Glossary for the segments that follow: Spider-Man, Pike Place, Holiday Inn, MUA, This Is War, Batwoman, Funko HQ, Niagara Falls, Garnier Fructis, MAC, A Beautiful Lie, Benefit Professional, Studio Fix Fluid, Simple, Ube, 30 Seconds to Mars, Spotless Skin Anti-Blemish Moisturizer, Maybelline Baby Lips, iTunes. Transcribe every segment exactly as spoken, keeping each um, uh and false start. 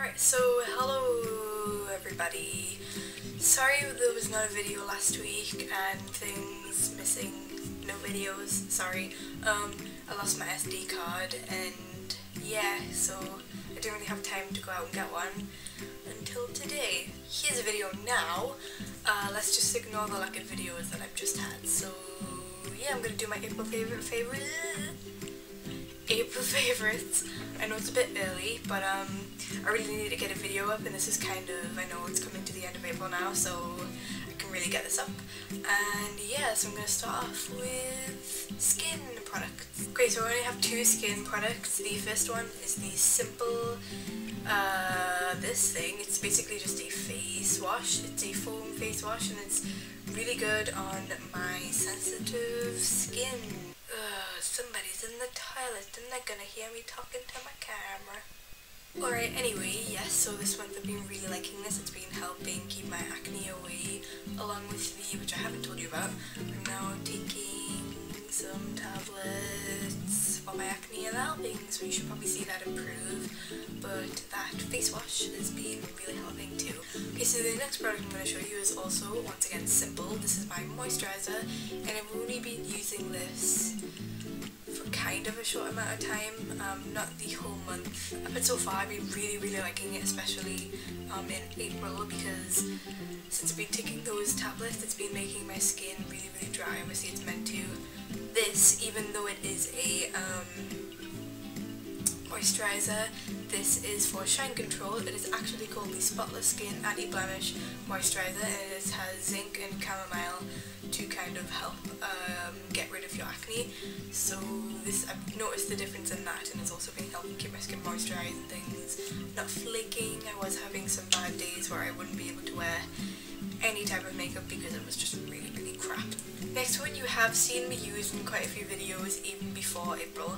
Alright, so hello everybody. Sorry there was not a video last week and things missing, no videos, sorry. Um, I lost my S D card and yeah, so I didn't really have time to go out and get one until today. Here's a video now. Uh, let's just ignore the lack of videos that I've just had. So yeah, I'm gonna do my April favorite favorite. April favourites. I know it's a bit early, but um, I really need to get a video up, and this is kind of, I know it's coming to the end of April now, so I can really get this up. And yeah, so I'm going to start off with skin products. Okay, so I only have two skin products. The first one is the Simple, uh, this thing. It's basically just a face wash. It's a foam face wash, and it's really good on my sensitive skin. Somebody's in the toilet and they're gonna hear me talking to my camera. Alright, anyway, yes, so this month I've been really liking this. It's been helping keep my acne away, along with the, which I haven't told you about, I'm now taking some tablets for my acne and helping, so you should probably see that improve, but that face wash has been really helping too. Okay, so the next product I'm going to show you is also, once again, Simple. This is my moisturizer, and I've only been using this for kind of a short amount of time, um, not the whole month, but so far I've been really, really liking it, especially um, in April, because since I've been taking those tablets, it's been making my skin really, really dry. Obviously it's meant to. This, even though it is a um, moisturizer, this is for shine control. It is actually called the Spotless Skin Anti-Blemish Moisturizer, and it has zinc and chamomile to kind of help um, get rid of your acne. So this, I've noticed the difference in that, and it's also been helping keep my skin moisturized and things not flaking. I was having some bad days where I wouldn't be able to wear any type of makeup because it was just really, really crap. Next one you have seen me use in quite a few videos even before April,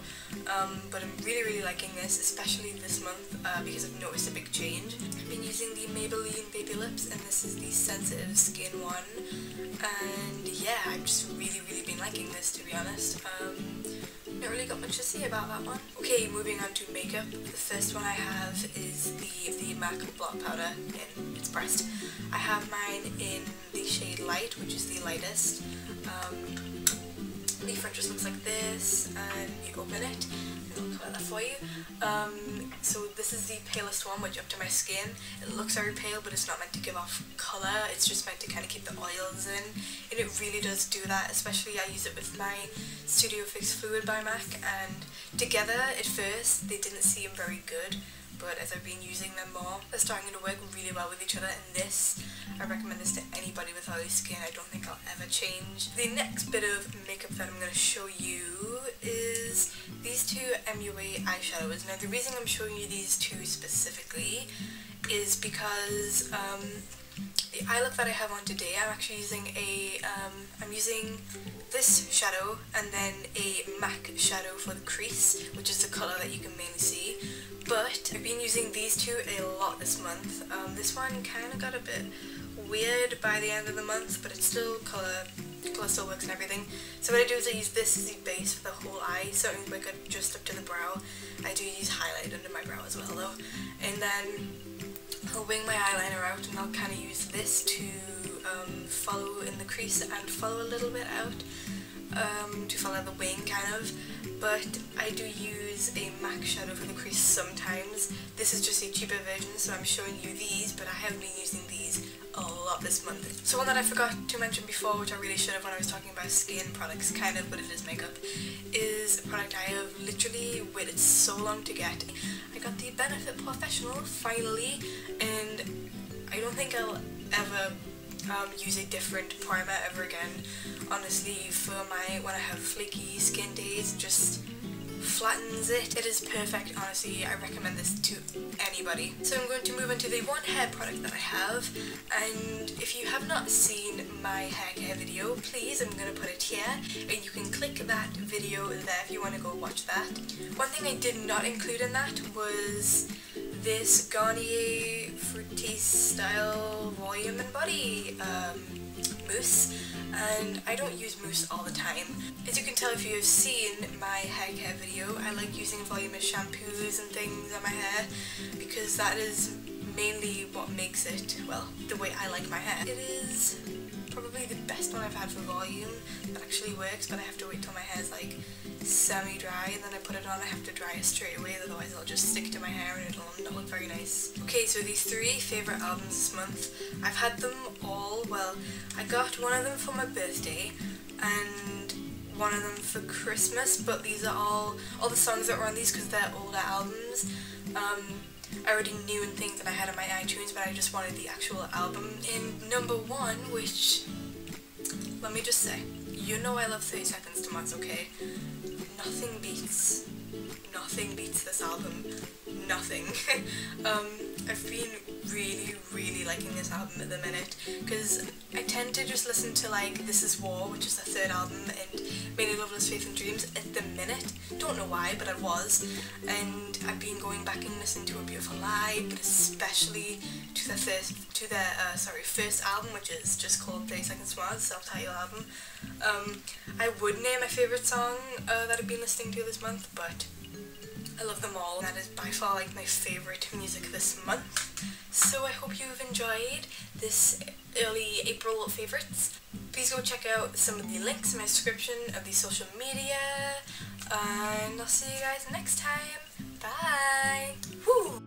um, but I'm really, really liking this, especially this month, uh, because I've noticed a big change. I've been using the Maybelline Baby Lips, and this is the sensitive skin one, and yeah, I've just really, really been liking this, to be honest. Um, not really got much to say about that one. Okay, moving on to makeup. The first one I have is the, the MAC Blot Powder in its pressed. I have mine in the shade Light, which is the lightest. Um, the front just looks like this, and you open it, and it'll cover that for you. Um, so this is the palest one, which up to my skin, it looks very pale, but it's not meant to give off colour, it's just meant to kind of keep the oils in, and it really does do that, especially I use it with my Studio Fix Fluid by MAC, and together, at first, they didn't seem very good, but as I've been using them more, they're starting to work really well with each other, and this, I recommend this to anybody with oily skin. I don't think I'll ever change. The next bit of makeup that I'm going to show you is these two M U A eyeshadows. Now the reason I'm showing you these two specifically is because um, the eye look that I have on today, I'm actually using a, um, I'm using this shadow and then a MAC shadow for the crease, which is the colour that you can mainly see. But I've been using these two a lot this month. Um, this one kind of got a bit weird by the end of the month, but it's still colour, colour still works and everything. So what I do is I use this as the base for the whole eye, starting like just up to the brow. I do use highlight under my brow as well though. And then I'll wing my eyeliner out and I'll kind of use this to um, follow in the crease and follow a little bit out. Um, to follow the wing kind of, but I do use a MAC shadow for the crease sometimes. This is just a cheaper version, so I'm showing you these, but I have been using these a lot this month. So one that I forgot to mention before, which I really should have when I was talking about skin products, kind of, but it is makeup, is a product I have literally waited so long to get. I got the Benefit Professional, finally, and I don't think I'll ever Um, use a different primer ever again, honestly, for my, when I have flaky skin days, just flattens it. It is perfect, honestly, I recommend this to anybody. So I'm going to move on to the one hair product that I have, and if you have not seen my hair care video, please, I'm going to put it here, and you can click that video there if you want to go watch that. One thing I did not include in that was this Garnier Fructis Style Volume and Body um, mousse, and I don't use mousse all the time. As you can tell if you've seen my hair care video, I like using voluminous shampoos and things on my hair because that is mainly what makes it, well, the way I like my hair. It is probably the best one I've had for volume that actually works, but I have to wait till my hair's like semi-dry and then I put it on. I have to dry it straight away, otherwise it'll just stick to my hair and it'll not look very nice. Okay, so these three favourite albums this month. I've had them all. Well, I got one of them for my birthday and one of them for Christmas, but these are all, all the songs that were on these, because they're older albums, um, I already knew and things that I had on my iTunes, but I just wanted the actual album. In number one, which, let me just say, you know I love thirty seconds to Mars, okay? Nothing beats, nothing beats this album. Nothing. um, I've been really, really liking this album at the minute, because I tend to just listen to, like, This Is War, which is the third album, and Mainly Loveless, Faith and Dreams at the minute. Don't know why, but I was. And I've been going back and listening to A Beautiful Lie, but especially to their first, to their, uh, sorry, first album, which is just called thirty seconds to Mars, self-titled album. Um, I would name my favourite song uh, that I've been listening to this month, but I love them all. That is by far like my favourite music this month. So I hope you've enjoyed this early April favourites. Please go check out some of the links in my description of the social media, and I'll see you guys next time. Bye! Woo!